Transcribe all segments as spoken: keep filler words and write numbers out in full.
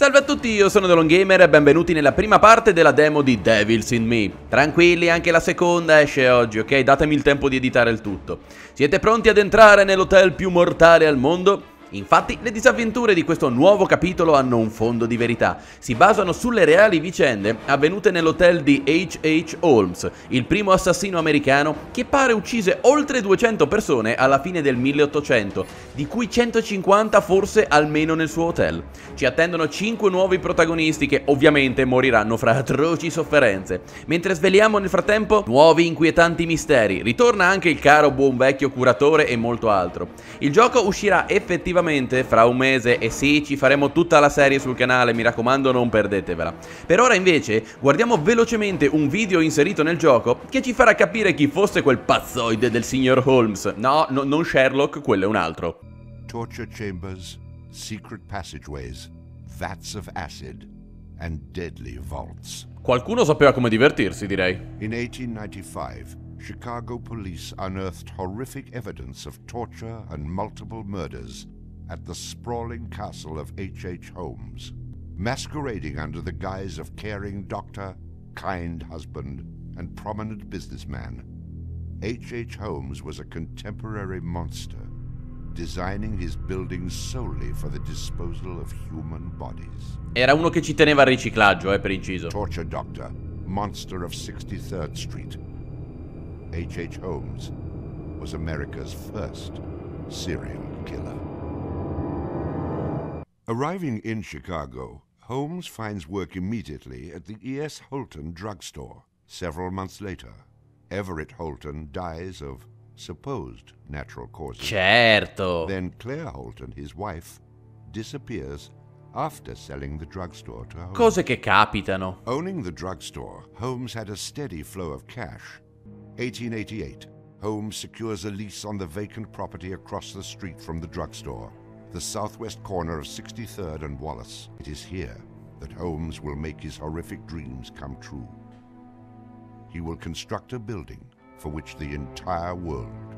Salve a tutti, io sono TheLoneGamer e benvenuti nella prima parte della demo di Devils in Me. Tranquilli, anche la seconda esce oggi, ok? Datemi il tempo di editare il tutto. Siete pronti ad entrare nell'hotel più mortale al mondo? Infatti, le disavventure di questo nuovo capitolo hanno un fondo di verità. Si basano sulle reali vicende avvenute nell'hotel di H H Holmes, il primo assassino americano che pare uccise oltre duecento persone alla fine del milleottocento, di cui centocinquanta forse almeno nel suo hotel. Ci attendono cinque nuovi protagonisti che ovviamente moriranno fra atroci sofferenze. Mentre sveliamo nel frattempo nuovi inquietanti misteri, ritorna anche il caro buon vecchio curatore e molto altro. Il gioco uscirà effettivamente fra un mese e sì, ci faremo tutta la serie sul canale, mi raccomando, non perdetevela. Per ora invece guardiamo velocemente un video inserito nel gioco che ci farà capire chi fosse quel pazzoide del signor Holmes. No, no, non Sherlock, quello è un altro. Torture chambers, secret passageways, vats of acid and deadly vaults. Qualcuno sapeva come divertirsi, direi. In eighteen ninety-five Chicago police unearthed horrific evidence of torture and multiple murders at the sprawling castle of H H Holmes, masquerading under the guise of caring doctor, kind husband, and prominent businessman. H H Holmes was a contemporary monster, designing his buildings solely for the disposal of human bodies. Era uno che ci teneva al riciclaggio, eh, per inciso. Torture doctor, monster of sixty-third Street. H H Holmes was America's first serial killer. Arriving in Chicago, Holmes finds work immediately at the E S Holton drugstore. Several months later, Everett Holton dies of supposed natural causes. Certo. Then Claire Holton, his wife, disappears after selling the drugstore to Holmes. Cose che capitano. Owning the drugstore, Holmes had a steady flow of cash. eighteen eighty-eight, Holmes secures a lease on the vacant property across the street from the drugstore, the southwest corner of sixty-third and Wallace. It is here that Holmes will make his horrific dreams come true. He will construct a building for which the entire world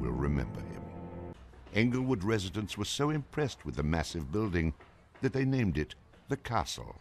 will remember him. Englewood residents were so impressed with the massive building that they named it the Castle.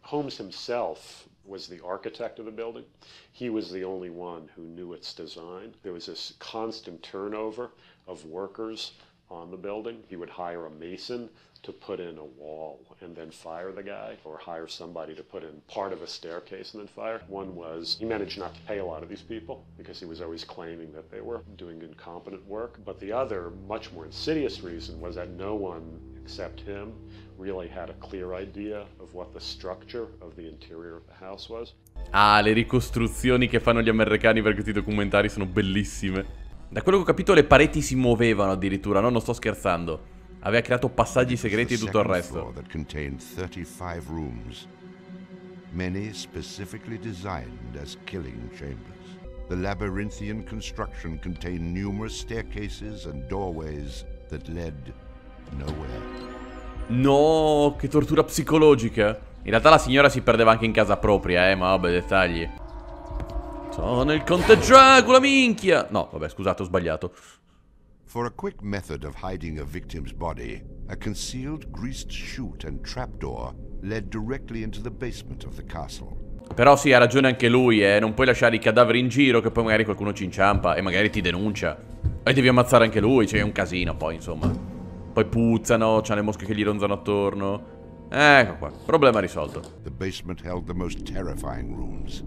Holmes himself was the architect of the building. He was the only one who knew its design. There was this constant turnover of workers on the building. He would hire a mason to put in a wall and then fire the guy, or hire somebody to put in part of a staircase and then fire. One was, he managed not to pay a lot of these people because he was always claiming that they were doing incompetent work. But the other, much more insidious reason was that no one except him really had a clear idea of what the structure of the interior of the house was. Ah, le ricostruzioni che fanno gli americani per questi documentari sono bellissime. Da quello che ho capito le pareti si muovevano addirittura, no? Non sto scherzando. Aveva creato passaggi segreti e tutto il resto. Many specifically designed as killing chambers. The labyrinthian construction contained numerous staircases and doorways that led nowhere. No, che tortura psicologica. In realtà la signora si perdeva anche in casa propria, eh, ma vabbè, dettagli. Sono il Conte Dracula, minchia! No, vabbè, scusate, ho sbagliato. For a quick method of hiding a victim's body, a concealed greased chute and trapdoor led directly into the basement of the castle. Però sì, ha ragione anche lui, eh. Non puoi lasciare i cadaveri in giro che poi magari qualcuno ci inciampa e magari ti denuncia. E devi ammazzare anche lui, cioè è un casino poi, insomma. Poi puzzano, c'hanno le mosche che gli ronzano attorno. Ecco qua, problema risolto. The basement held the most terrifying rooms,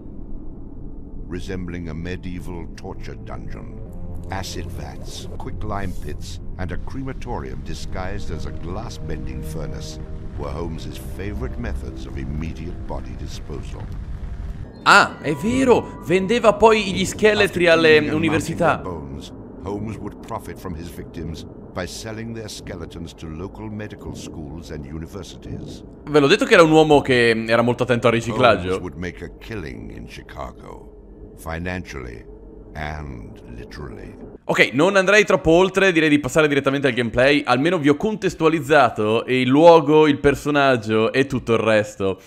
resembling a medieval torture dungeon. Acid vats, quicklime pits, and a crematorium disguised as a glass-bending furnace were Holmes's favorite methods of immediate body disposal. Ah, è vero! Vendeva poi gli scheletri alle università. Bones, Holmes would profit from his victims by selling their skeletons to local medical schools and universities. Ve l'ho detto che era un uomo che era molto attento al riciclaggio. Holmes would make a killing in Chicago. Financially and literally. Ok, non andrei troppo oltre, direi di passare direttamente al gameplay. Almeno vi ho contestualizzato il luogo, il personaggio e tutto il resto.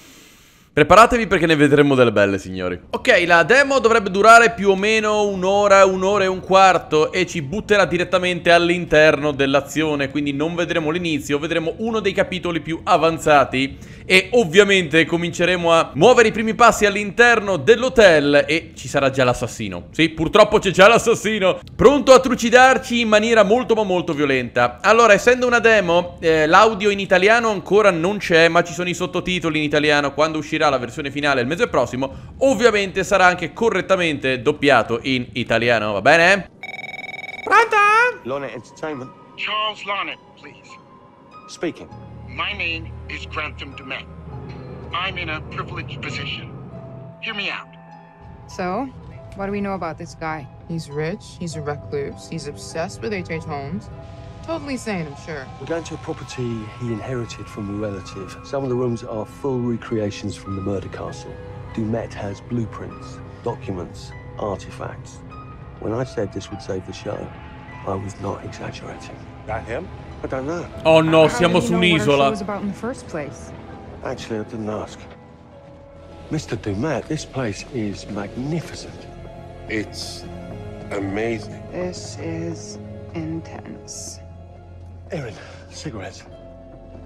Preparatevi perché ne vedremo delle belle, signori. Ok, la demo dovrebbe durare più o meno un'ora, un'ora e un quarto, e ci butterà direttamente all'interno dell'azione, quindi non vedremo l'inizio, vedremo uno dei capitoli più avanzati e ovviamente cominceremo a muovere i primi passi all'interno dell'hotel e ci sarà già l'assassino. Sì, purtroppo c'è già l'assassino, pronto a trucidarci in maniera molto ma molto violenta. Allora, essendo una demo, eh, l'audio in italiano ancora non c'è, ma ci sono i sottotitoli in italiano. Quando uscirà la versione finale il mese prossimo, ovviamente sarà anche correttamente doppiato in italiano, va bene? Pronto? Lone Entertainment. Charles Lone, please. Speaking. My name is Grant Dumet. I'm in a privileged position. Hear me out. So, what do we know about this guy? He's rich, he's a recluse, he's obsessed with H H Holmes. Totally sane, I'm sure. We're going to a property he inherited from a relative. Some of the rooms are full recreations from the murder castle. Dumet has blueprints, documents, artifacts. When I said this would save the show, I was not exaggerating. That him? I don't know. Oh no, siamo su un'isola. Actually, I didn't ask. Mister Dumet, this place is magnificent. It's amazing. This is intense. Erin, cigarettes.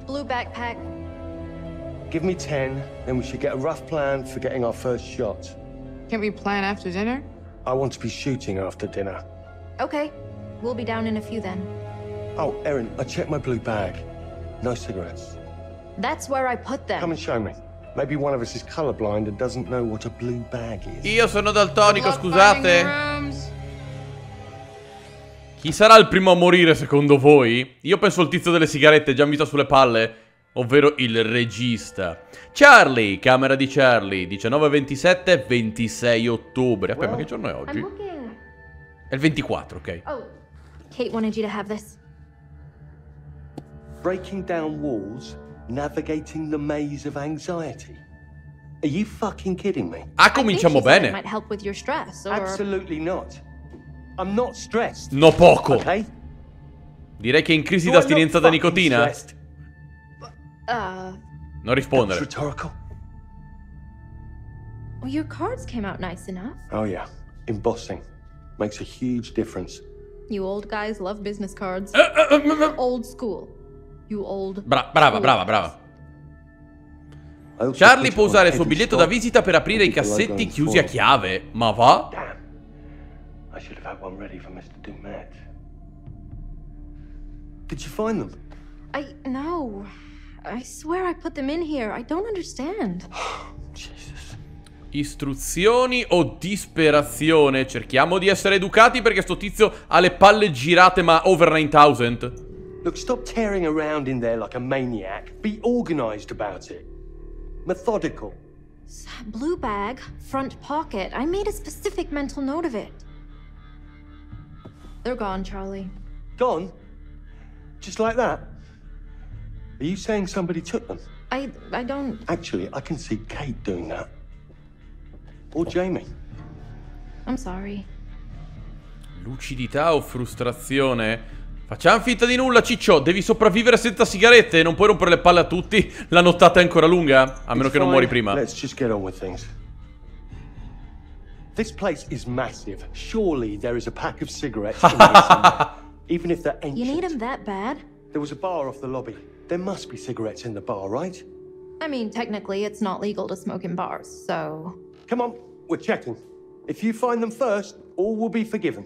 Blue backpack. Give me ten, then we should get a rough plan for getting our first shot. Can't we plan after dinner? I want to be shooting after dinner. Okay, we'll be down in a few then. Oh, Erin, I checked my blue bag. No cigarettes. That's where I put them. Come and show me. Maybe one of us is colorblind and doesn't know what a blue bag is. Io sono daltonico, scusate. Chi sarà il primo a morire secondo voi? Io penso il tizio delle sigarette, già mito sulle palle, ovvero il regista. Charlie, camera di Charlie, diciannove ventisette, ventisei ottobre. Aspetta, well, ma che giorno è oggi? È il ventiquattro, ok. Oh, Kate wanted you to have this. Breaking down walls, navigating the maze of anxiety. Are you fucking kidding me? Ah, cominciamo bene. Might help with your stress, or... Absolutely not. I'm not stressed. No poco. Okay? Direi che è in crisi d'astinenza da nicotina. Stressed. Uh, non rispondere. Rhetorical. Well, your cards came out nice enough. Oh yeah, embossing makes a huge difference. You old guys love business cards. Uh, uh, uh, uh, uh, old school. You old. Bra brava, brava, brava. Charlie può usare il suo biglietto da visita per aprire i cassetti chiusi a chiave. Ma va? I should have had one ready for Mister Dumet. Did you find them? I no. I swear I put them in here. I don't understand. Jesus. Istruzioni o disperazione? Cerchiamo di essere educati perché sto tizio ha le palle girate ma over nine thousand. Look, stop tearing around in there like a maniac. Be organized about it. Methodical. Blue bag, front pocket. I made a specific mental note of it. They're gone, Charlie. Gone? Just like that? Are you saying somebody took them? I I don't... Actually, I can see Kate doing that. Or Jamie. I'm sorry. Lucidità o frustrazione? Facciamo finta di nulla, ciccio. Devi sopravvivere senza sigarette. Non puoi rompere le palle a tutti. La nottata è ancora lunga. A meno che non muori prima. Let's just get on with things. This place is massive. Surely there is a pack of cigarettes in here somewhere. Even if they're ancient. You need them that bad? There was a bar off the lobby. There must be cigarettes in the bar, right? I mean, technically it's not legal to smoke in bars, so... Come on, we're checking. If you find them first, all will be forgiven.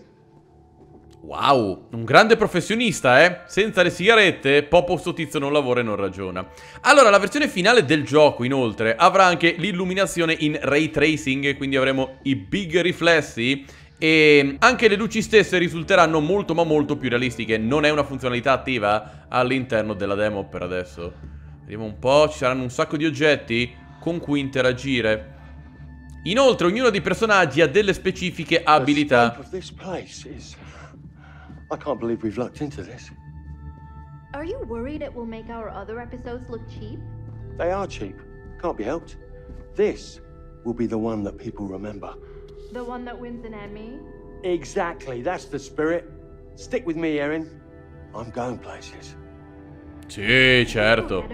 Wow, un grande professionista, eh? Senza le sigarette, Popo sto tizio non lavora e non ragiona. Allora, la versione finale del gioco, inoltre, avrà anche l'illuminazione in ray tracing, quindi avremo i big riflessi e anche le luci stesse risulteranno molto ma molto più realistiche. Non è una funzionalità attiva all'interno della demo per adesso. Vediamo un po', ci saranno un sacco di oggetti con cui interagire. Inoltre, ognuno dei personaggi ha delle specifiche abilità. I can't believe we've lucked into this. Are you worried it will make our other episodes look cheap? They are cheap. Can't be helped. This will be the one that people remember. The one that wins an Emmy? Exactly. That's the spirit. Stick with me, Erin. I'm going places. Sì, certo.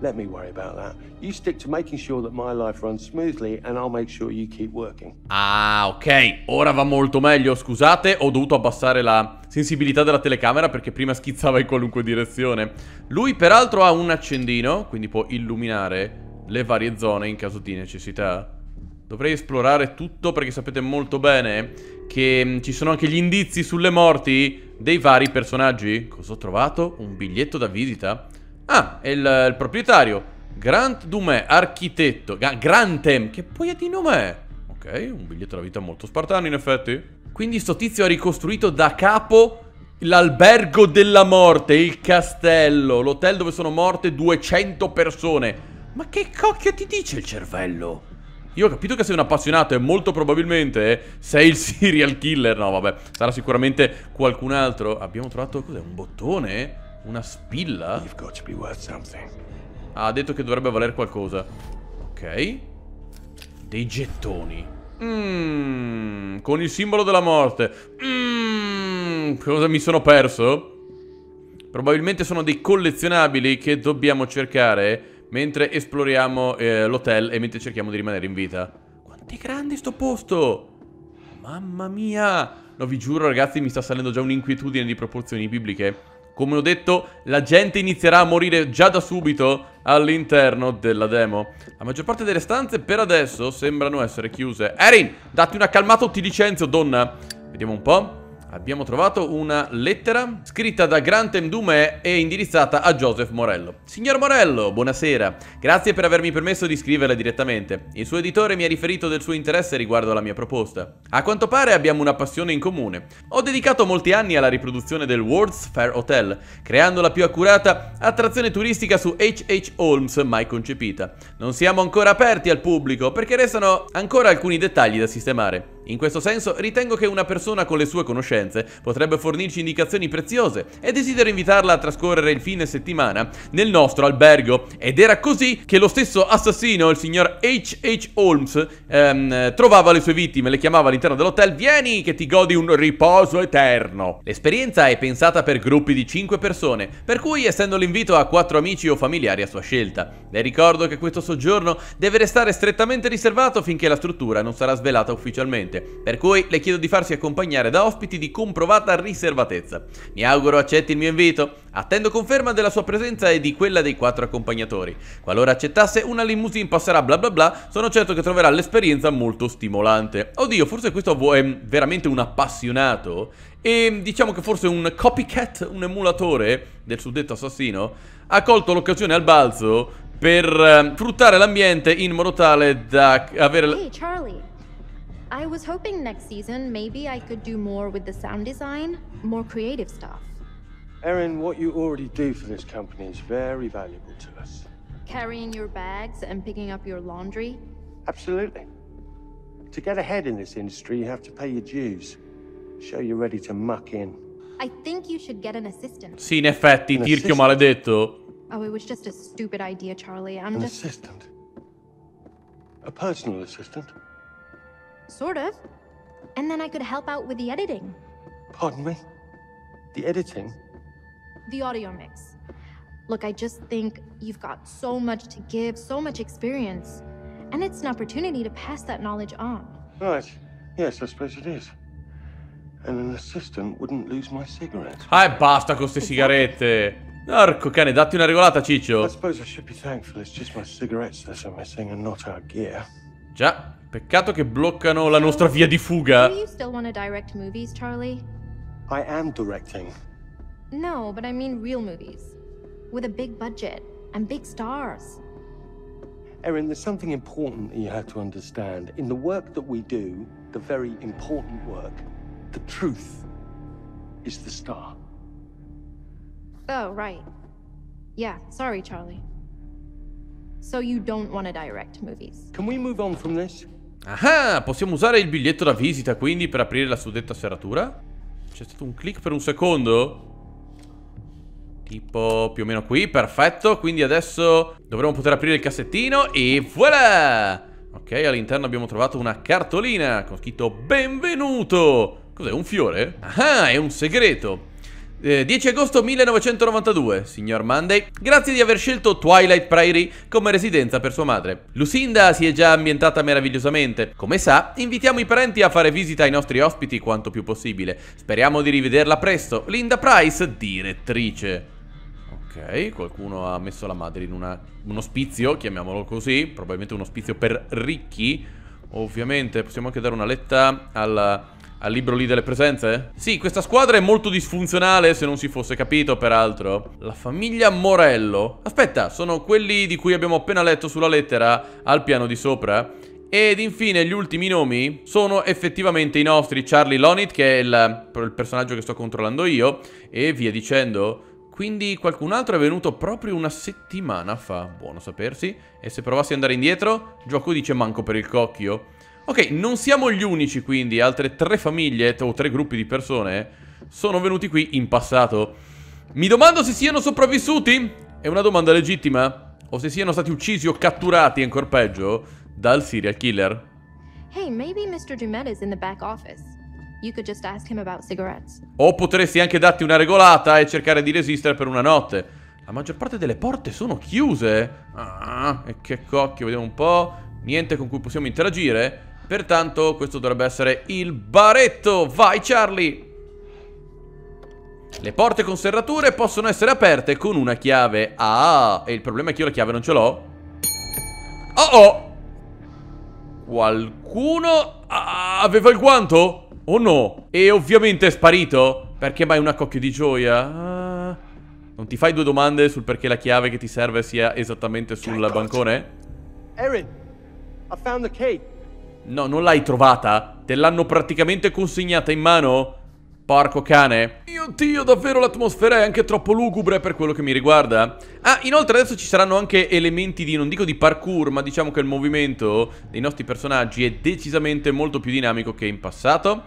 Let me worry about that. You stick to making sure that my life runs smoothly and I'll make sure you keep working. Ah, ok. Ora va molto meglio. Scusate, ho dovuto abbassare la sensibilità della telecamera perché prima schizzava in qualunque direzione. Lui peraltro ha un accendino, quindi può illuminare le varie zone in caso di necessità. Dovrei esplorare tutto perché sapete molto bene che ci sono anche gli indizi sulle morti dei vari personaggi. Cosa ho trovato? Un biglietto da visita. Ah, è il, il proprietario Grant Dumet, architetto Grantem, che poi è di nome. Ok, un biglietto da vita molto spartano in effetti. Quindi sto tizio ha ricostruito da capo l'albergo della morte, il castello, l'hotel dove sono morte duecento persone. Ma che cacchio ti dice il cervello? Io ho capito che sei un appassionato e molto probabilmente sei il serial killer. No vabbè, sarà sicuramente qualcun altro. Abbiamo trovato, cos'è, un bottone? Una spilla? Ah, ha detto che dovrebbe valere qualcosa. Ok. Dei gettoni. Mmm. Con il simbolo della morte. Mmm. Cosa mi sono perso? Probabilmente sono dei collezionabili che dobbiamo cercare mentre esploriamo eh, l'hotel e mentre cerchiamo di rimanere in vita. Quanto è grande sto posto! Mamma mia! No, vi giuro ragazzi, mi sta salendo già un'inquietudine di proporzioni bibliche. Come ho detto, la gente inizierà a morire già da subito all'interno della demo. La maggior parte delle stanze per adesso sembrano essere chiuse. Erin, datti una calmata o ti licenzio, donna. Vediamo un po'. Abbiamo trovato una lettera scritta da Grant Dumet e indirizzata a Joseph Morello. Signor Morello, buonasera. Grazie per avermi permesso di scriverla direttamente. Il suo editore mi ha riferito del suo interesse riguardo alla mia proposta. A quanto pare abbiamo una passione in comune. Ho dedicato molti anni alla riproduzione del World's Fair Hotel, creando la più accurata attrazione turistica su H H. Holmes mai concepita. Non siamo ancora aperti al pubblico perché restano ancora alcuni dettagli da sistemare. In questo senso, ritengo che una persona con le sue conoscenze potrebbe fornirci indicazioni preziose e desidero invitarla a trascorrere il fine settimana nel nostro albergo. Ed era così che lo stesso assassino, il signor H H. Holmes, ehm, trovava le sue vittime, le chiamava all'interno dell'hotel. Vieni che ti godi un riposo eterno. L'esperienza è pensata per gruppi di cinque persone, per cui essendo l'invito a quattro amici o familiari a sua scelta. Le ricordo che questo soggiorno deve restare strettamente riservato finché la struttura non sarà svelata ufficialmente. Per cui le chiedo di farsi accompagnare da ospiti di comprovata riservatezza. Mi auguro accetti il mio invito. Attendo conferma della sua presenza e di quella dei quattro accompagnatori. Qualora accettasse, una limousine passerà bla bla bla. Sono certo che troverà l'esperienza molto stimolante. Oddio, forse questo è veramente un appassionato. E diciamo che forse un copycat, un emulatore del suddetto assassino, ha colto l'occasione al balzo per fruttare l'ambiente in modo tale da avere... Hey, Charlie. I was hoping next season maybe I could do more with the sound design, more creative stuff. Erin, what you already do for this company is very valuable to us. Carrying your bags and picking up your laundry? Absolutely. To get ahead in this industry, you have to pay your dues. Show you're ready to muck in. I think you should get an assistant. Sì, in effetti, tirchio maledetto. Oh, it was just a stupid idea, Charlie. I'm an just... assistant. A personal assistant. Sort of. And then I could help out with the editing. Pardon me? The editing? The audio mix. Look, I just think you've got so much to give, so much experience. And it's an opportunity to pass that knowledge on. Right. Yes, I suppose it is. And an assistant wouldn't lose my cigarette. Ah, e basta con queste sigarette. Narco cane, datti una regolata, Ciccio. I suppose I should be thankful it's just my cigarettes that are missing and not our gear. Già, peccato che bloccano la nostra via di fuga. Do you still want to direct movies, Charlie? I am directing. No, but I mean real movies. With a big budget and big stars. Erin, there's something important that you have to understand. In the work that we do, the very important work, the truth is the star. Oh, right. Yeah, sorry, Charlie. So you don't want to direct movies. Can we move on from this? Ah, possiamo usare il biglietto da visita quindi per aprire la suddetta serratura? C'è stato un click per un secondo. Tipo più o meno qui, perfetto. Quindi adesso dovremo poter aprire il cassettino e voilà! Ok, all'interno abbiamo trovato una cartolina con scritto benvenuto. Cos'è, un fiore? Ah, è un segreto. Eh, dieci agosto millenovecentonovantadue, signor Monday, grazie di aver scelto Twilight Prairie come residenza per sua madre. Lucinda si è già ambientata meravigliosamente. Come sa, invitiamo i parenti a fare visita ai nostri ospiti quanto più possibile. Speriamo di rivederla presto, Linda Price, direttrice. Ok, qualcuno ha messo la madre in una, un ospizio, chiamiamolo così, probabilmente un ospizio per ricchi. Ovviamente, possiamo anche dare una letta alla... al libro lì delle presenze? Sì, questa squadra è molto disfunzionale, se non si fosse capito, peraltro. La famiglia Morello. Aspetta, sono quelli di cui abbiamo appena letto sulla lettera al piano di sopra. Ed infine gli ultimi nomi sono effettivamente i nostri. Charlie Lonit, che è il, il personaggio che sto controllando io, e via dicendo. Quindi qualcun altro è venuto proprio una settimana fa. Buono sapersi. E se provassi ad andare indietro, il gioco dice manco per il cocchio. Ok, non siamo gli unici, quindi altre tre famiglie o tre gruppi di persone sono venuti qui in passato. Mi domando se siano sopravvissuti? È una domanda legittima. O se siano stati uccisi o catturati, ancora peggio, dal serial killer. Hey, maybe mister Dumet is in the back office. You could just ask him about cigarettes. O potresti anche darti una regolata e cercare di resistere per una notte. La maggior parte delle porte sono chiuse. Ah, e che cocchio, vediamo un po'. Niente con cui possiamo interagire. Pertanto questo dovrebbe essere il baretto. Vai Charlie. Le porte con serrature possono essere aperte con una chiave. Ah, e il problema è che io la chiave non ce l'ho. Oh oh. Qualcuno aveva il guanto? O no? E ovviamente è sparito. Perché mai una cocchia di gioia? Ah. Non ti fai due domande sul perché la chiave che ti serve sia esattamente sul bancone? Erin, ho trovato il cake. No, non l'hai trovata? Te l'hanno praticamente consegnata in mano? Porco cane. Mio Dio, davvero l'atmosfera è anche troppo lugubre per quello che mi riguarda. Ah, inoltre adesso ci saranno anche elementi di, non dico di parkour, ma diciamo che il movimento dei nostri personaggi è decisamente molto più dinamico che in passato.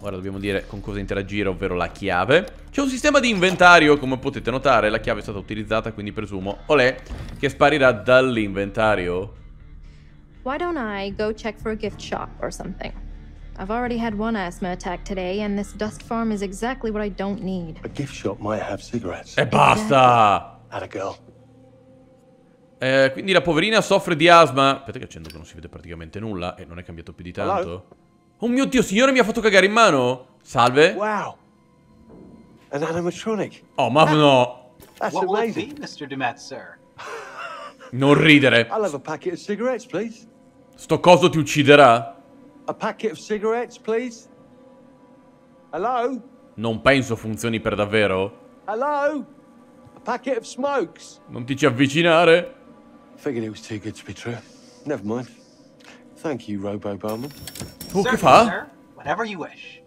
Ora dobbiamo dire con cosa interagire, ovvero la chiave. C'è un sistema di inventario, come potete notare. La chiave è stata utilizzata, quindi presumo, olè, che sparirà dall'inventario. Why don't I go check for a gift shop or something? I've already had one asthma attack today, and this dust farm is exactly what I don't need. A gift shop might have cigarettes. E basta! Not a girl. Eh, quindi la poverina soffre di asma. Aspetta che accendo che non si vede praticamente nulla e non è cambiato più di tanto. Hello? Oh mio Dio, signore, mi ha fatto cagare in mano! Salve! Wow! An animatronic! Oh, ma no! That's what amazing, mister Dumet, sir. Non ridere! I'll have a packet of cigarettes, please. Sto coso ti ucciderà. A packet of cigarettes, please. Hello? Non penso funzioni per davvero. Hello? A packet of smokes. Non ti ci avvicinare. Figured it was too good to be true. Never mind. Thank you, Robo Barman. Tu che fa? Whatever you wish.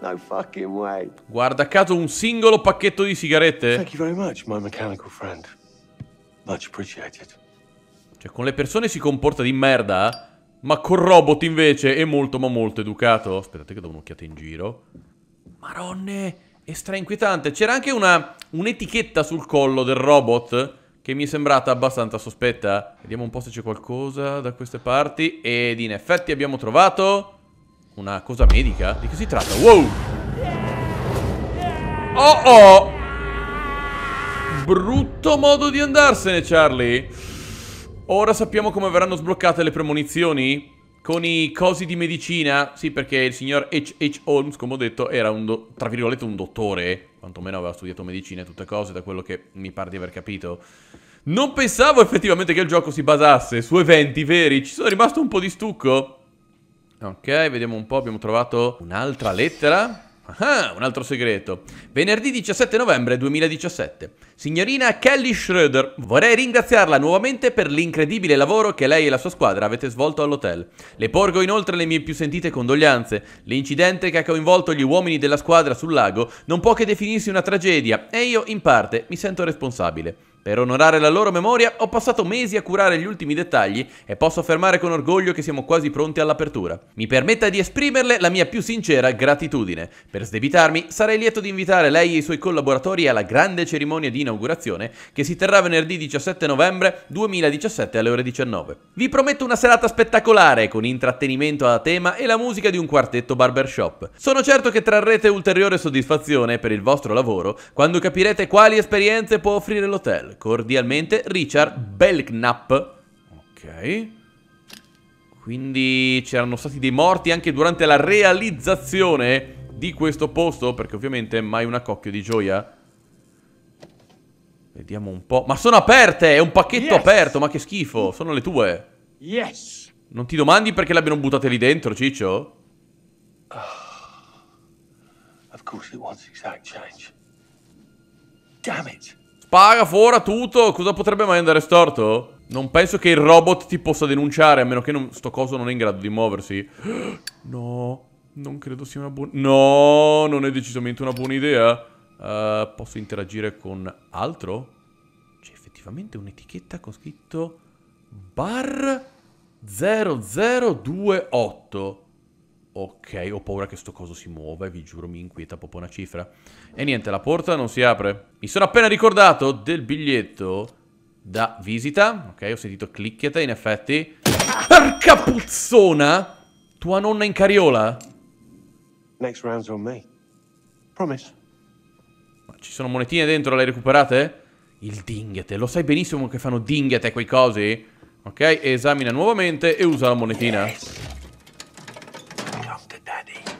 No fucking way. Guarda caso un singolo pacchetto di cigarette. Thank you very much, my mechanical friend. Much appreciated. Cioè, con le persone si comporta di merda, ma col robot invece è molto ma molto educato. Aspettate che do un'occhiata in giro. Maronne, è strainquietante. C'era anche una un'etichetta sul collo del robot che mi è sembrata abbastanza sospetta. Vediamo un po' se c'è qualcosa da queste parti. Ed in effetti abbiamo trovato una cosa medica. Di che si tratta? Wow! Oh oh! Brutto modo di andarsene, Charlie. Ora sappiamo come verranno sbloccate le premonizioni con i cosi di medicina. Sì, perché il signor H H. Holmes, come ho detto, era un, do tra virgolette, un dottore. Quantomeno aveva studiato medicina e tutte cose, da quello che mi pare di aver capito. Non pensavo effettivamente che il gioco si basasse su eventi veri. Ci sono rimasto un po' di stucco. Ok, vediamo un po'. Abbiamo trovato un'altra lettera. Ah, un altro segreto. Venerdì diciassette novembre duemiladiciassette. Signorina Kelly Schröder, vorrei ringraziarla nuovamente per l'incredibile lavoro che lei e la sua squadra avete svolto all'hotel. Le porgo inoltre le mie più sentite condoglianze. L'incidente che ha coinvolto gli uomini della squadra sul lago non può che definirsi una tragedia e io, in parte, mi sento responsabile. Per onorare la loro memoria ho passato mesi a curare gli ultimi dettagli e posso affermare con orgoglio che siamo quasi pronti all'apertura. Mi permetta di esprimerle la mia più sincera gratitudine. Per sdebitarmi sarei lieto di invitare lei e i suoi collaboratori alla grande cerimonia di inaugurazione che si terrà venerdì diciassette novembre duemiladiciassette alle ore diciannove. Vi prometto una serata spettacolare con intrattenimento a tema e la musica di un quartetto barbershop. Sono certo che trarrete ulteriore soddisfazione per il vostro lavoro quando capirete quali esperienze può offrire l'hotel. Cordialmente, Richard Belknap. Ok. Quindi c'erano stati dei morti anche durante la realizzazione di questo posto, perché ovviamente mai un accocchio di gioia. Vediamo un po'. Ma sono aperte! È un pacchetto yes. aperto, ma che schifo! Sono le tue. Yes. Non ti domandi perché le abbiano buttate lì dentro, Ciccio? Uh, of course it wants exact change. Damn it. Paga fuori tutto! Cosa potrebbe mai andare storto? Non penso che il robot ti possa denunciare, a meno che non, sto coso non è in grado di muoversi. No, non credo sia una buona... No, non è decisamente una buona idea. Uh, posso interagire con altro? C'è effettivamente un'etichetta con scritto bar zero zero due otto. Ok, ho paura che sto coso si muova e vi giuro mi inquieta proprio una cifra. E niente, la porta non si apre. Mi sono appena ricordato del biglietto... da visita. Ok, ho sentito clicchiata, in effetti. Porca puzzona! Tua nonna in carriola? Next round's on me. Promise. Ma ci sono monetine dentro, le recuperate? Il dinghete, lo sai benissimo che fanno dinghete quei cosi. Ok, esamina nuovamente e usa la monetina.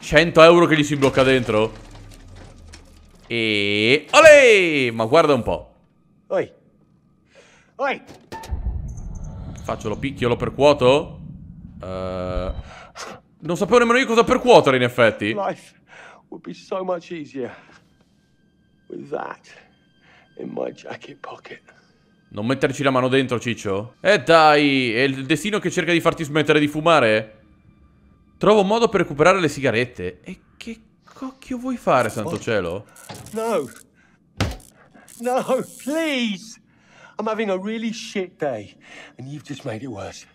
cento euro che gli si blocca dentro. E... olè! Ma guarda un po'. Oi. Oi. Faccio lo picchio, lo percuoto. uh, Non sapevo nemmeno io cosa percuotere, in effetti. Life would be so much easier with that in my jacket pocket. Non metterci la mano dentro, Ciccio. Eh dai, è il destino che cerca di farti smettere di fumare. Trovo un modo per recuperare le sigarette. E che cocchio vuoi fare, santo cielo? No. No, please. I'm having a really shit day and you've just made it worse.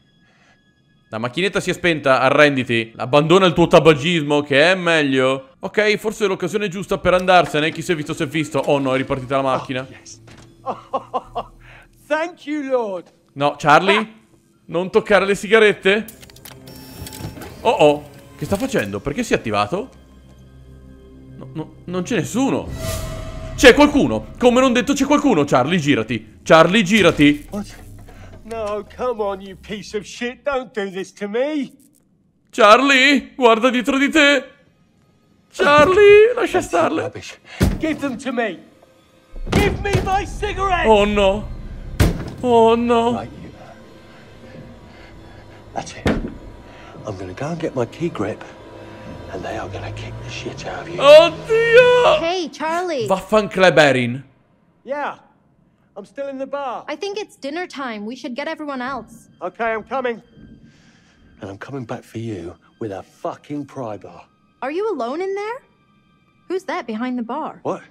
La macchinetta si è spenta, arrenditi. Abbandona il tuo tabagismo che è meglio. Ok, forse è l'occasione giusta per andarsene. Chi si è visto si è visto. Oh no, è ripartita la macchina. Oh, yes. oh, oh, oh. Thank you, Lord. No, Charlie, ah. non toccare le sigarette. Oh oh, che sta facendo? Perché si è attivato? No, no, non c'è nessuno. C'è qualcuno, come non detto c'è qualcuno. Charlie, girati. Charlie, girati. No, come on, you piece of shit. Don't do this to me. Charlie, guarda dietro di te. Charlie, lascia starle. Give them to me. Give me my cigarette. Oh no. Oh no. That's it. I'm gonna go and get my key grip. And they are gonna kick the shit out of you. Oddio! Hey, Charlie. Vaffancleberin. Yeah, I'm still in the bar. I think it's dinner time. We should get everyone else. Okay, I'm coming. And I'm coming back for you with a fucking pry bar. Are you alone in there? Who's that behind the bar? What?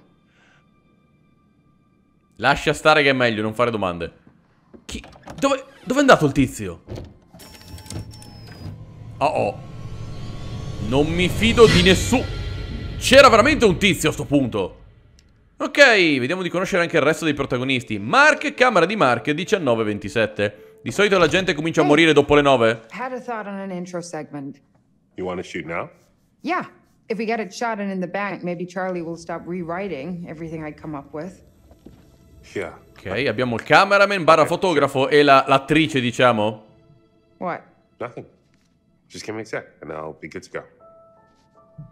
Lascia stare che è meglio, non fare domande. Chi? Dove, dove è andato il tizio? Oh oh. Non mi fido di nessuno. C'era veramente un tizio a sto punto. Ok, vediamo di conoscere anche il resto dei protagonisti. Mark, camera di Mark, diciannove ventisette. Di solito la gente comincia a morire dopo le nove. Had a thought on an intro segment. You want to shoot now? Yeah, if we get it shot and in the bank, maybe Charlie will stop rewriting everything I come up with. Yeah. Ok, abbiamo il cameraman, barra fotografo e la l'attrice, diciamo. What? Nothing. Just give me a sec and I'll be good to go.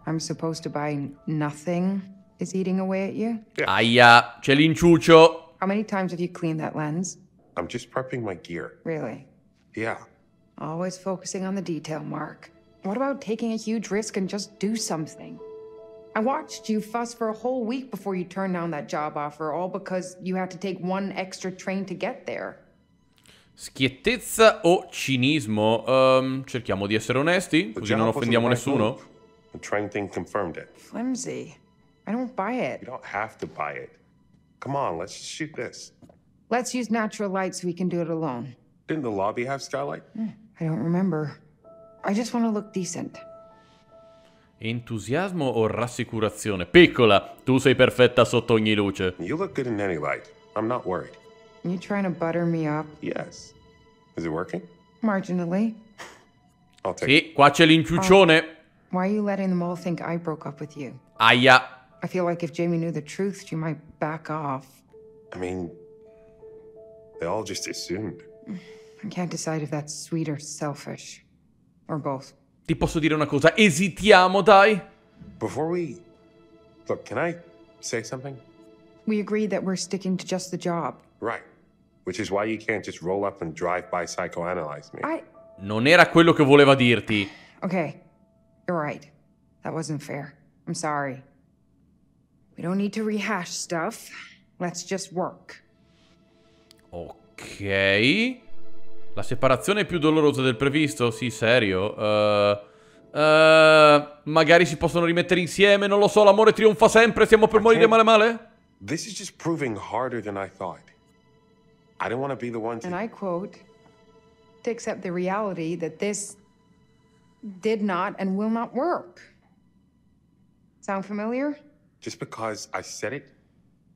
I'm supposed to buy nothing is eating away at you? Yeah. Aia, c'è l'inciuccio. How many times have you cleaned that lens? I'm just prepping my gear. Really? Yeah. Always focusing on the detail, Mark. What about taking a huge risk and just do something? I watched you fuss for a whole week before you turned down that job offer, all because you had to take one extra train to get there. Schiettezza o cinismo? Um, cerchiamo di essere onesti, così non offendiamo nessuno. The train thing confirmed it. Flimsy. I don't buy it. You don't have to buy it. Come on, let's shoot this. Let's use natural light so we can do it alone. Didn't the lobby have skylight? I don't remember. I just want to look decent. Entusiasmo o rassicurazione? Piccola, tu sei perfetta sotto ogni luce. You look good in any light. I'm not worried. You trying to butter me up? Yes. Is it working? Marginally. I'll take it. Sì, qua c'è l'inciuccione. Oh. Why are you letting them all think I broke up with you? Aia. I feel like if Jamie knew the truth, she might back off. I mean, they all just assumed. I can't decide if that's sweet or selfish. Or both. Ti posso dire una cosa? Esitiamo, dai. Before we look, can I say something? We agreed that we're sticking to just the job. Right. Which is why you can't just roll up and drive by psychoanalyze me. I... Non era quello che voleva dirti. Okay. You're right. That wasn't fair. I'm sorry. We don't need to rehash stuff. Let's just work. Ok. La separazione è più dolorosa del previsto? Sì, serio. Uh, uh, magari si possono rimettere insieme, non lo so, l'amore trionfa sempre, siamo per morire male male? This is just proving harder than I thought. I don't want to be the one to... And I quote, to accept the reality that this did not and will not work. Sound familiar? Just because I said it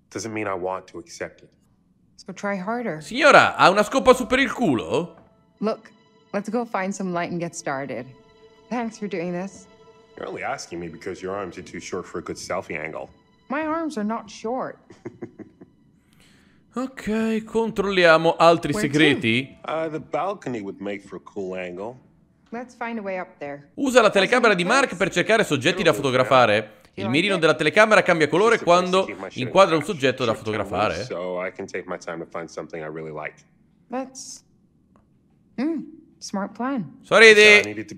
doesn't mean I want to accept it. So try harder. Signora, ha una scopa su per il culo? Look, let's go find some light and get started. Thanks for doing this. You're only asking me because your arms are too short for a good selfie angle. My arms are not short. Ok, controlliamo altri Where segreti. Uh, the balcony would make for a cool angle. Let's find a way up there. Usa la telecamera di Mark per cercare soggetti da fotografare. Il mirino della telecamera cambia colore quando inquadra un soggetto da fotografare. Sorridi.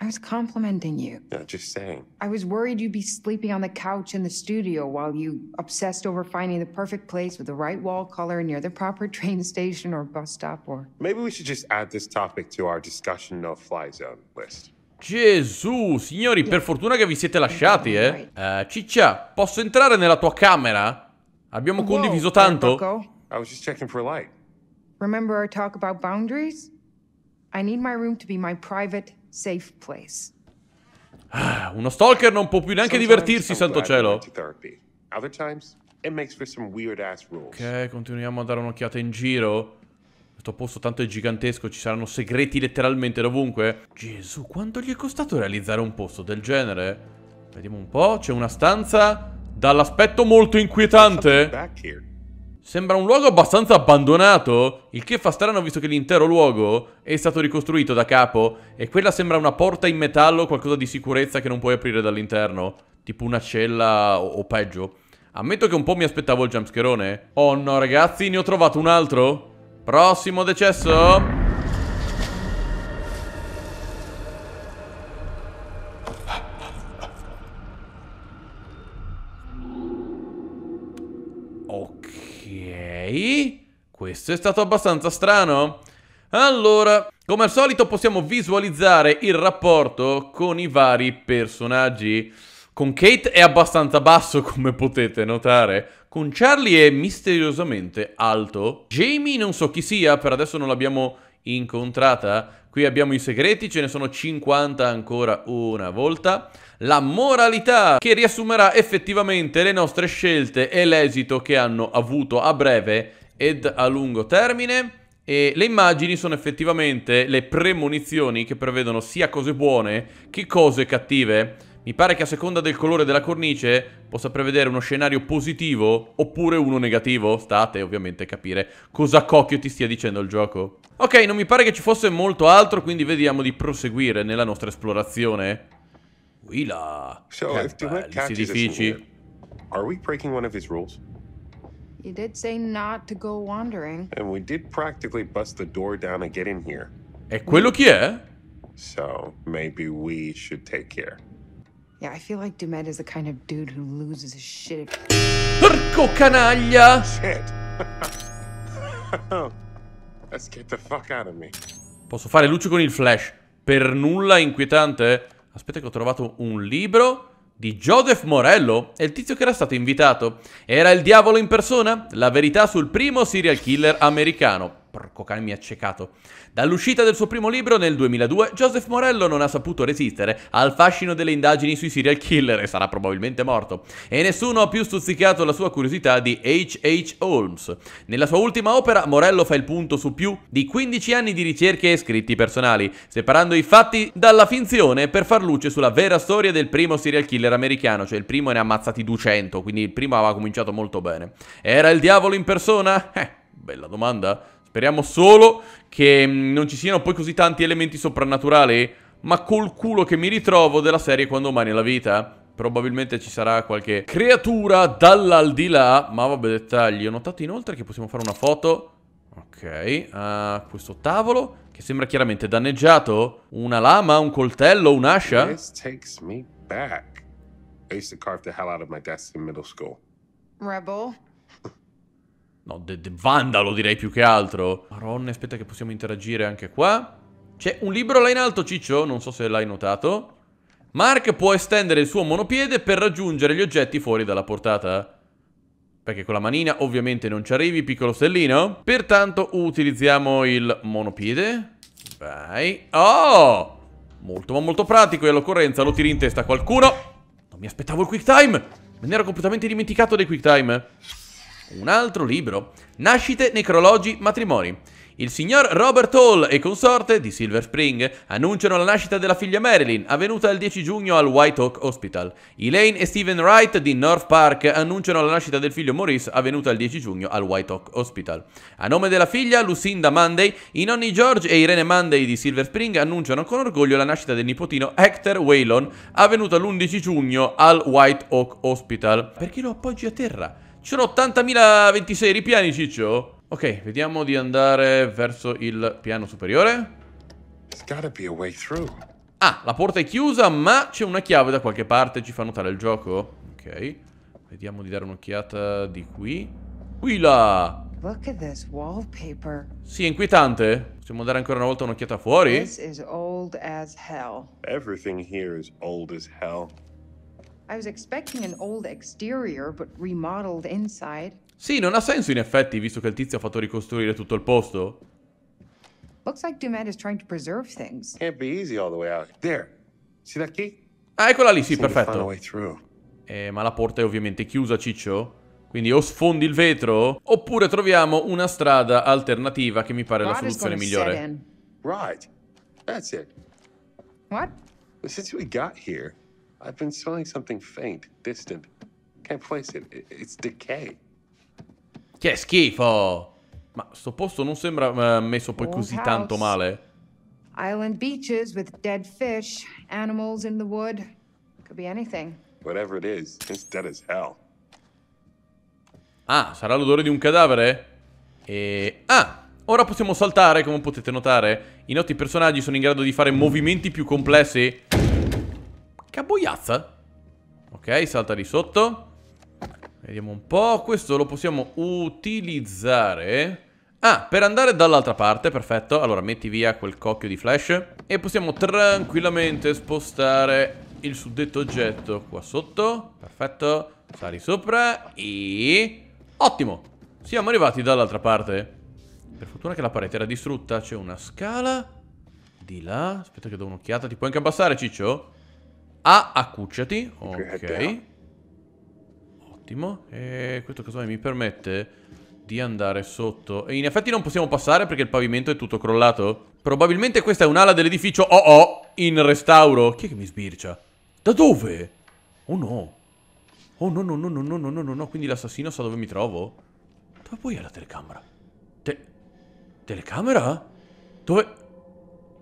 I was complimenting you. No, just saying. I was worried you'd be sleeping on the couch in the studio while you obsessed over finding the perfect place with the right wall color near the proper train station or bus stop or... Maybe we should just add this topic to our discussion no fly zone list. Gesù, signori, yeah. Per fortuna che vi siete lasciati, eh. Right. Uh, Ciccia, posso entrare nella tua camera? Abbiamo Whoa, condiviso tanto. I was just checking for light. Remember our talk about boundaries? I need my room to be my private safe place. Ah, uno stalker non può più neanche Sometimes divertirsi, santo cielo. Ok, continuiamo a dare un'occhiata in giro. Questo posto tanto è gigantesco, ci saranno segreti letteralmente dovunque. Gesù, quanto gli è costato realizzare un posto del genere? Vediamo un po', c'è una stanza dall'aspetto molto inquietante. Sembra un luogo abbastanza abbandonato, il che fa strano visto che l'intero luogo è stato ricostruito da capo e quella sembra una porta in metallo, qualcosa di sicurezza che non puoi aprire dall'interno, tipo una cella o, o peggio. Ammetto che un po' mi aspettavo il jumpscherone. Oh no ragazzi, ne ho trovato un altro. Prossimo decesso. Ok. Questo è stato abbastanza strano. Allora, come al solito possiamo visualizzare il rapporto con i vari personaggi. Con Kate è abbastanza basso, come potete notare. Con Charlie è misteriosamente alto. Jamie non so chi sia, per adesso non l'abbiamo incontrata. Qui abbiamo i segreti, ce ne sono cinquanta ancora una volta. La moralità, che riassumerà effettivamente le nostre scelte e l'esito che hanno avuto a breve ed a lungo termine. E le immagini sono effettivamente le premonizioni che prevedono sia cose buone che cose cattive. Mi pare che a seconda del colore della cornice possa prevedere uno scenario positivo oppure uno negativo. State ovviamente a capire cosa cocchio ti stia dicendo il gioco. Ok, non mi pare che ci fosse molto altro, quindi vediamo di proseguire nella nostra esplorazione. Uila, che belli edifici. Are we breaking one of his rules? You did say not to go wandering. And we did practically bust the door down and get in here. È quello chi è? So, maybe we should take care. Yeah, I feel like Dumet is the kind of dude who loses his shit. Porco canaglia! Shit. Let's get the fuck out of me. Posso fare luce con il flash. Per nulla inquietante. Aspetta che ho trovato un libro di Joseph Morello. È il tizio che era stato invitato. Era il diavolo in persona? La verità sul primo serial killer americano. Porco cane, mi ha accecato. Dall'uscita del suo primo libro nel duemiladue, Joseph Morello non ha saputo resistere al fascino delle indagini sui serial killer e sarà probabilmente morto. E nessuno ha più stuzzicato la sua curiosità di H H. Holmes. Nella sua ultima opera, Morello fa il punto su più di quindici anni di ricerche e scritti personali, separando i fatti dalla finzione per far luce sulla vera storia del primo serial killer americano, cioè il primo ne ha ammazzati duecento, quindi il primo aveva cominciato molto bene. Era il diavolo in persona? Eh, bella domanda. Speriamo solo che non ci siano poi così tanti elementi soprannaturali, ma col culo che mi ritrovo della serie Quando mai nella vita, probabilmente ci sarà qualche creatura dall'aldilà, ma vabbè, dettagli. Ho notato inoltre che possiamo fare una foto, ok, a questo tavolo, che sembra chiaramente danneggiato. Una lama, un coltello, un'ascia. This takes me back. I used to carve the hell out of my desk in middle school. Rebel. No, de, de vandalo direi più che altro. Maronna, aspetta che possiamo interagire anche qua. C'è un libro là in alto, Ciccio, non so se l'hai notato. Mark può estendere il suo monopiede per raggiungere gli oggetti fuori dalla portata. Perché con la manina ovviamente non ci arrivi, piccolo stellino. Pertanto utilizziamo il monopiede. Vai. Oh! Molto ma molto pratico e all'occorrenza lo tiri in testa a qualcuno. Non mi aspettavo il quick time. Me ne ero completamente dimenticato dei quick time. Un altro libro. Nascite, necrologi, matrimoni. Il signor Robert Hall e consorte di Silver Spring annunciano la nascita della figlia Marilyn, avvenuta il dieci giugno al White Oak Hospital. Elaine e Stephen Wright di North Park annunciano la nascita del figlio Maurice, avvenuta il dieci giugno al White Oak Hospital. A nome della figlia, Lucinda Monday, i nonni George e Irene Monday di Silver Spring annunciano con orgoglio la nascita del nipotino Hector Waylon, avvenuta l'undici giugno al White Oak Hospital. Perché lo appoggi a terra? Ci sono ottantamila ventisei ripiani, Ciccio. Ok, vediamo di andare verso il piano superiore. Ah, la porta è chiusa, ma c'è una chiave da qualche parte, ci fa notare il gioco. Ok, vediamo di dare un'occhiata di qui. Qui là! Sì, è inquietante. Possiamo dare ancora una volta un'occhiata fuori? Everything here is old as hell. I was expecting an old exterior, but remodeled inside. Sì, non ha senso in effetti, visto che il tizio ha fatto ricostruire tutto il posto. Looks like Dumet is trying to preserve things. Can't be easy all the way out. There. See that key? Ah, eccola lì, sì, perfetto. Eh, ma la porta è ovviamente chiusa, Ciccio. Quindi o sfondi il vetro, oppure troviamo una strada alternativa che mi pare la soluzione migliore. Right. That's it. What? Since we got here, I've been smelling something faint, distant. Can't place it. It's decay. Che schifo! Ma sto posto non sembra uh, messo poi così tanto male. Island beaches with dead fish, animals in the wood. Could be anything. Whatever it is, it's dead as hell. Ah, sarà l'odore di un cadavere? E ah, ora possiamo saltare, come potete notare. I noti personaggi sono in grado di fare movimenti più complessi. Che boiazza! Ok, salta di sotto. Vediamo un po', questo lo possiamo utilizzare. Ah, per andare dall'altra parte, perfetto. Allora metti via quel cocchio di flash e possiamo tranquillamente spostare il suddetto oggetto qua sotto. Perfetto, sali sopra e... ottimo, siamo arrivati dall'altra parte. Per fortuna che la parete era distrutta, c'è una scala di là. Aspetta che do un'occhiata, ti puoi anche abbassare, Ciccio? Ah, accucciati, ok. E questo casomai mi permette di andare sotto. E in effetti non possiamo passare perché il pavimento è tutto crollato. Probabilmente questa è un'ala dell'edificio oh oh in restauro. Chi è che mi sbircia? Da dove? Oh no. Oh no no no no no no no no no. Quindi l'assassino sa dove mi trovo? Dove poi è la telecamera? Te... Telecamera? Dove...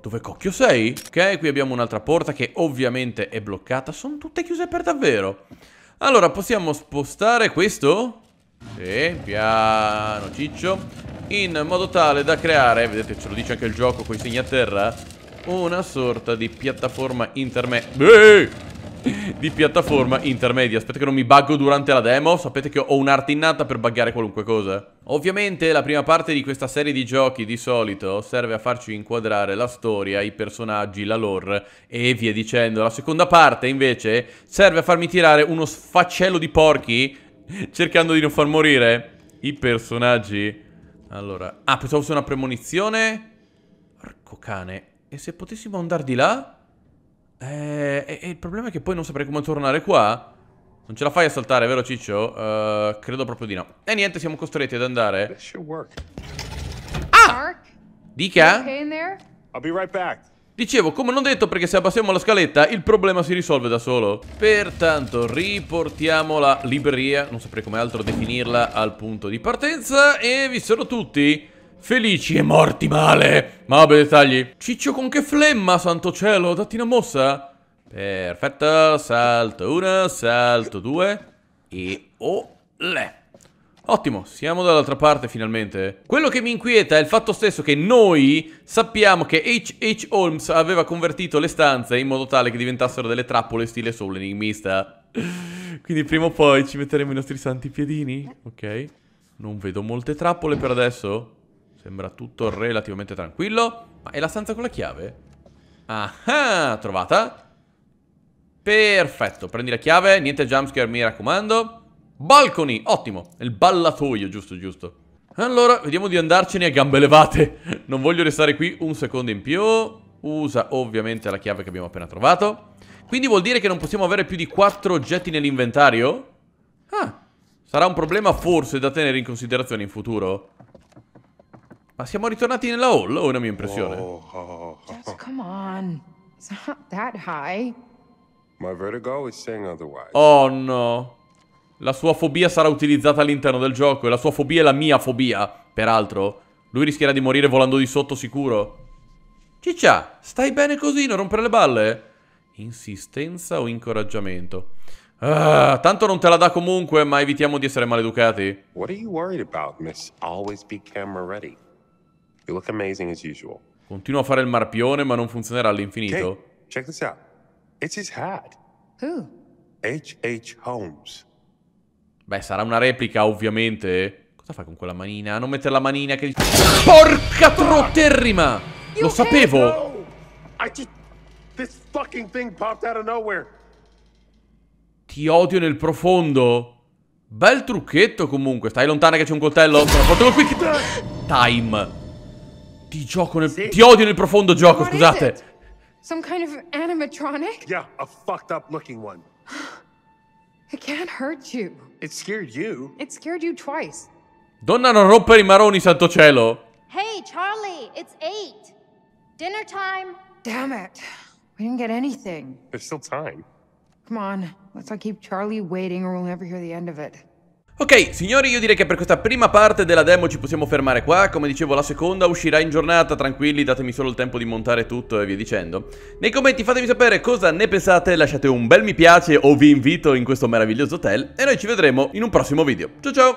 Dove cocchio sei? Ok, qui abbiamo un'altra porta che ovviamente è bloccata. Sono tutte chiuse per davvero. Allora, possiamo spostare questo? Sì, piano, Ciccio. In modo tale da creare, vedete, ce lo dice anche il gioco con i segni a terra, una sorta di piattaforma intermedia. Di piattaforma intermedia. Aspetta che non mi buggo durante la demo. Sapete che ho un'arte innata per buggare qualunque cosa. Ovviamente la prima parte di questa serie di giochi di solito serve a farci inquadrare la storia, i personaggi, la lore e via dicendo. La seconda parte invece serve a farmi tirare uno sfaccello di porchi cercando di non far morire i personaggi. Allora, ah, pensavo fosse una premonizione. Porco cane. E se potessimo andare di là? Eh, e, e il problema è che poi non saprei come tornare qua. Non ce la fai a saltare, vero Ciccio? Uh, credo proprio di no. E niente, siamo costretti ad andare. Ah! Dica? Dicevo, come non detto, perché se abbassiamo la scaletta il problema si risolve da solo. Pertanto riportiamo la libreria, non saprei come altro definirla, al punto di partenza. E vissero tutti felici e morti male. Ma vabbè, dettagli. Ciccio con che flemma, santo cielo, datti una mossa. Perfetto, salto uno, salto due. E olè. Ottimo, siamo dall'altra parte finalmente. Quello che mi inquieta è il fatto stesso che noi sappiamo che H H. Holmes aveva convertito le stanze in modo tale che diventassero delle trappole stile Soul Enigmista. Quindi prima o poi ci metteremo i nostri santi piedini. Ok, non vedo molte trappole per adesso. Sembra tutto relativamente tranquillo. Ma è la stanza con la chiave? Ah, trovata. Perfetto, prendi la chiave, niente jumpscare mi raccomando. Balcony, ottimo, il ballatoio, giusto, giusto. Allora, vediamo di andarcene a gambe levate. Non voglio restare qui un secondo in più. Usa ovviamente la chiave che abbiamo appena trovato. Quindi vuol dire che non possiamo avere più di quattro oggetti nell'inventario? Ah, sarà un problema forse da tenere in considerazione in futuro. Ma siamo ritornati nella hall o è una mia impressione? Just come on, it's not that high. My vertigo is saying otherwise. Oh no. La sua fobia sarà utilizzata all'interno del gioco. E la sua fobia è la mia fobia. Peraltro, lui rischierà di morire volando di sotto sicuro. Ciccia, stai bene così, non rompere le balle. Insistenza o incoraggiamento? Ah, tanto non te la dà comunque, ma evitiamo di essere maleducati. What are you worried about, miss? Always be camera ready. You look amazing as usual. Continua a fare il marpione, ma non funzionerà all'infinito. Okay, check this out. It's his hat. Who? H H. Holmes. Beh, sarà una replica, ovviamente. Cosa fai con quella manina? Non mettere la manina che... Porca trotterrima! Lo sapevo! Ti odio nel profondo. Bel trucchetto, comunque. Stai lontana che c'è un coltello. Sono fatto qui. Time. Ti gioco nel... Ti odio nel profondo gioco, scusate. Some kind of animatronic? Yeah, a fucked up looking one. It can't hurt you. It scared you. It scared you twice. Donna, non rompere i maroni, santo cielo. Hey, Charlie, it's eight. Dinner time. Damn it. We didn't get anything. There's still time. Come on, let's not keep Charlie waiting or we'll never hear the end of it. Ok, signori, io direi che per questa prima parte della demo ci possiamo fermare qua. Come dicevo, la seconda uscirà in giornata, tranquilli, datemi solo il tempo di montare tutto e via dicendo. Nei commenti fatemi sapere cosa ne pensate, lasciate un bel mi piace o vi invito in questo meraviglioso hotel e noi ci vedremo in un prossimo video. Ciao ciao!